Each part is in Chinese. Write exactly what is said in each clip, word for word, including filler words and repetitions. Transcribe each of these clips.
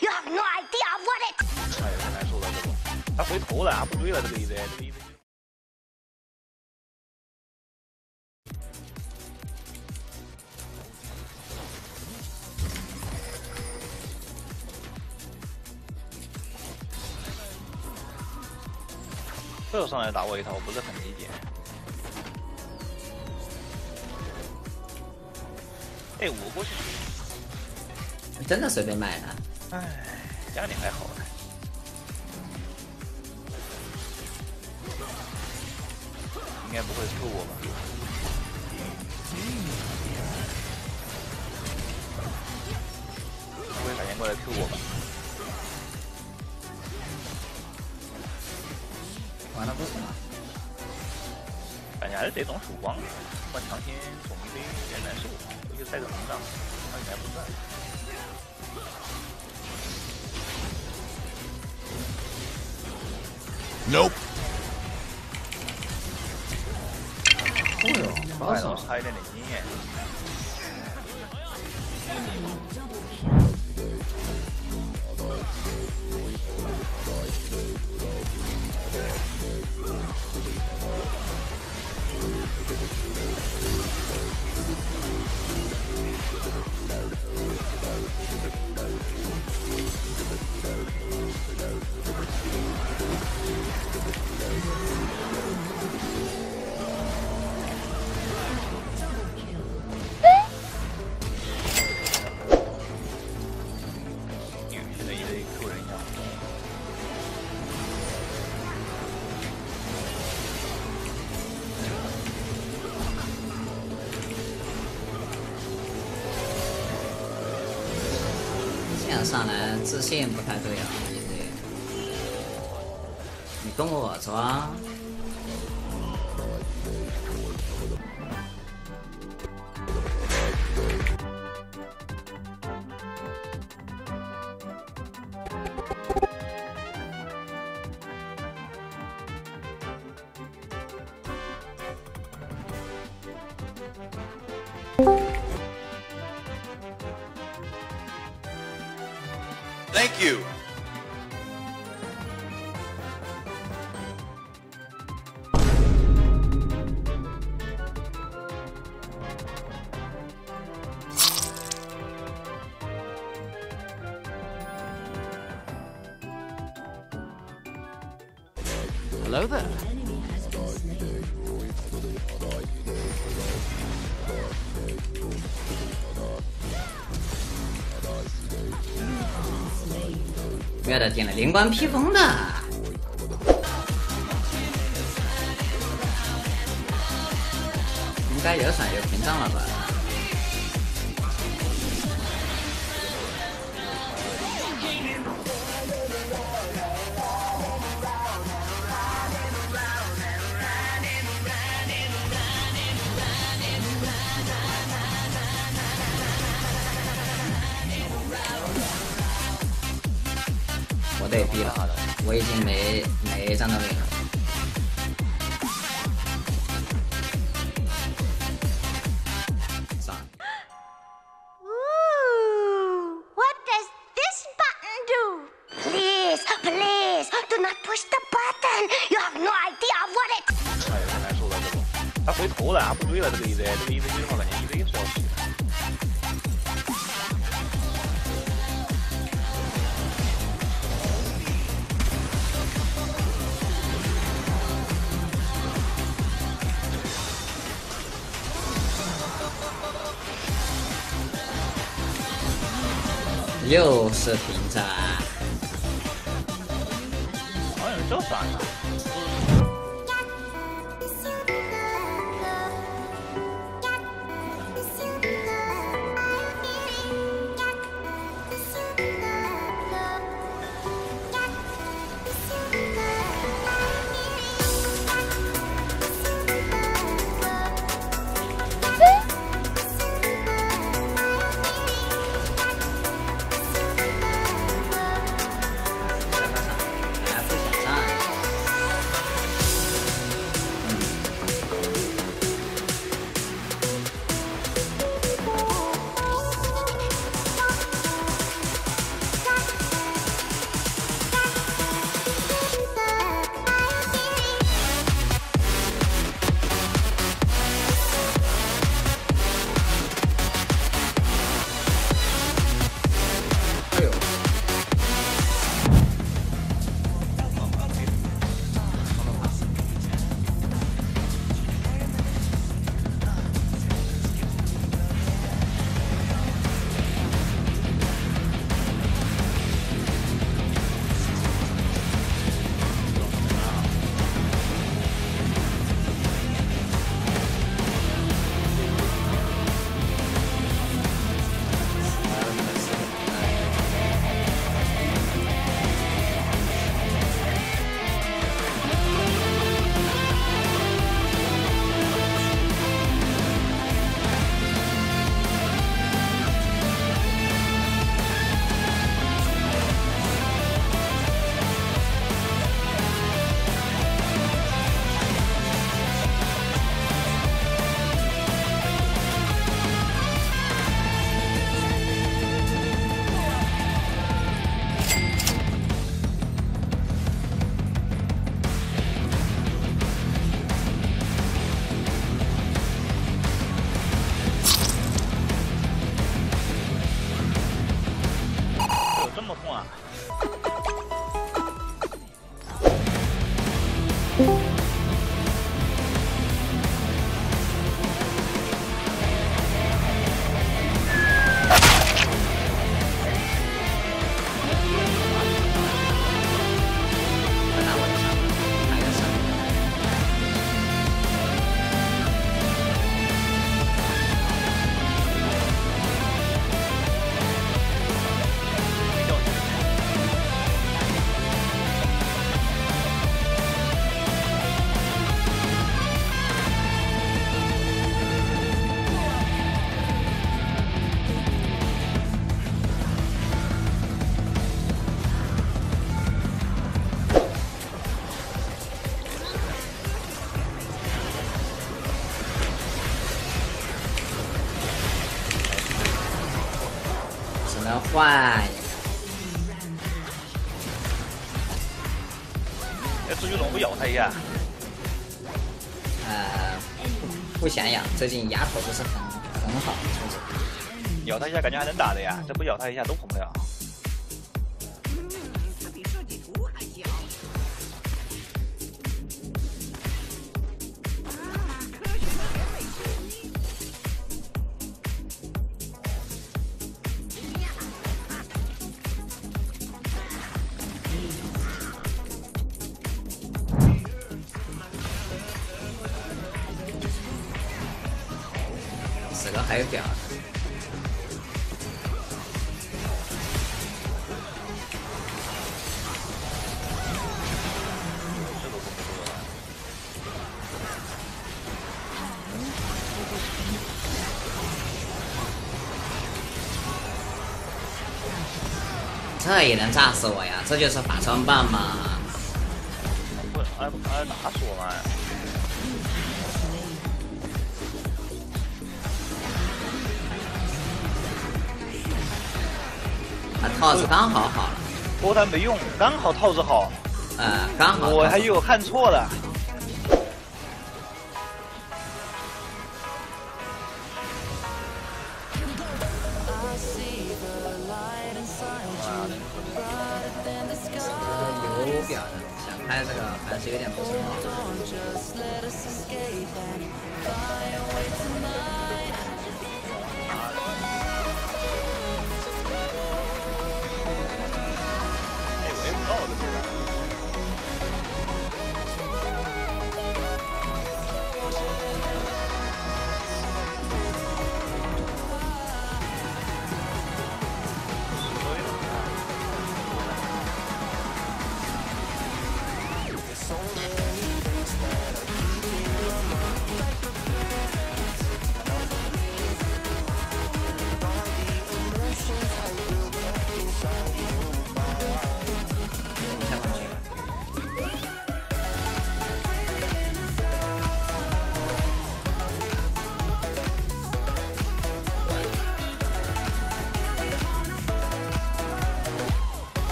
You have no idea what it. 哎呀，太难受了，这个。他回头了，他不追了，这个 E Z， 这个 E Z。队友上来打我一套，我不是很理解。 哎，我过去真的随便买了。哎，这样你还好呢。应该不会救我吧？不会反应过来救我吧？完了不行了，感觉还是得懂曙光，我强行捅一堆有点难受。 就带个膨胀，那你还不算。Nope。哎呦，好少，差一点点经验。上来自信不太对啊，你跟我说，Thank you. Hello there. Got it, get it. 灵光披风的。 应该有闪有屏障了吧？我得逼了，我已经没没战斗力了。Ooh, what does this button do? Please, please, do not push the button. You have no idea what it. 哎呀，太难受了，这个。他回头了，他不追了，这个 E Z， 这个 E Z 最后感觉 E Z 是要死的。 又是屏障，好像就闪了。坏。哎，朱巨龙不咬他一下？呃，不不想咬，最近牙口不是很很好。咬他一下感觉还能打的呀，这不咬他一下都跑不了。 还有表，这也能炸死我呀！这就是法穿棒嘛！不，哎哎，打死我嘛！ 套子刚好好了，波弹没用，刚好套子好。呃，刚好。我还有看错了。这个油表的，想开这个还是有点不是很好。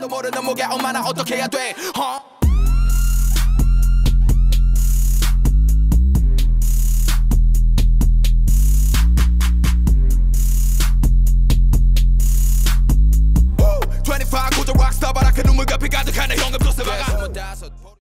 너모르는 목에 엄마나 어떻게 해야 돼?